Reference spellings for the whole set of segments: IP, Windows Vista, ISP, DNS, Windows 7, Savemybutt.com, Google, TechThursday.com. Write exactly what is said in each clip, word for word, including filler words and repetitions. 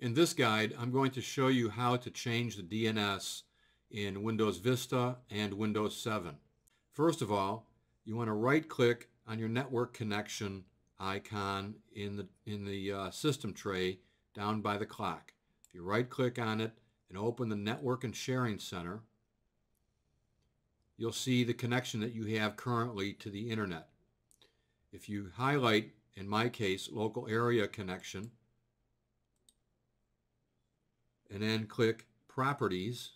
In this guide, I'm going to show you how to change the D N S in Windows Vista and Windows seven. First of all, you want to right-click on your network connection icon in the, in the uh, system tray down by the clock. If you right-click on it and open the Network and Sharing Center, you'll see the connection that you have currently to the Internet. If you highlight, in my case, Local Area Connection, and then click Properties,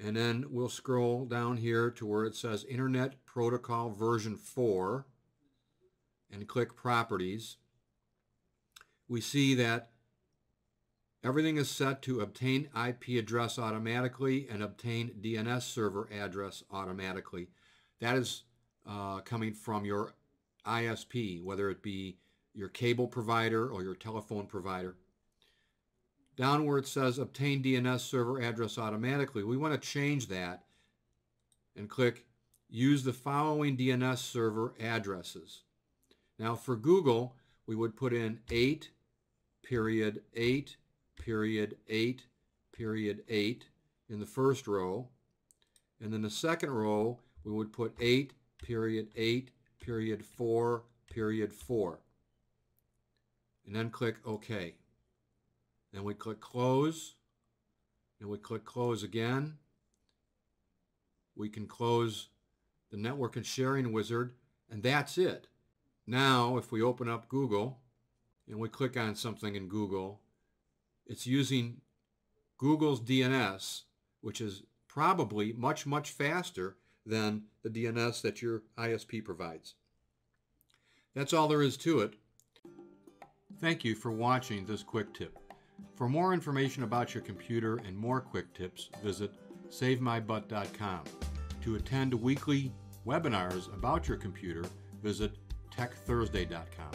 and then we'll scroll down here to where it says Internet Protocol version four and click Properties. We see that everything is set to obtain I P address automatically and obtain D N S server address automatically. That is uh, coming from your I S P, whether it be your cable provider or your telephone provider. Down where it says obtain D N S server address automatically, we want to change that and click use the following D N S server addresses. Now for Google, we would put in eight, period, eight, period, eight, period, eight in the first row. And then the second row, we would put eight, period, eight, period, four, period, four. And then click OK. Then we click close, and we click close again. We can close the network and sharing wizard, and that's it. Now, if we open up Google, and we click on something in Google, it's using Google's D N S, which is probably much, much faster than the D N S that your I S P provides. That's all there is to it. Thank you for watching this quick tip. For more information about your computer and more quick tips, visit save my butt dot com. To attend weekly webinars about your computer, visit tech thursday dot com.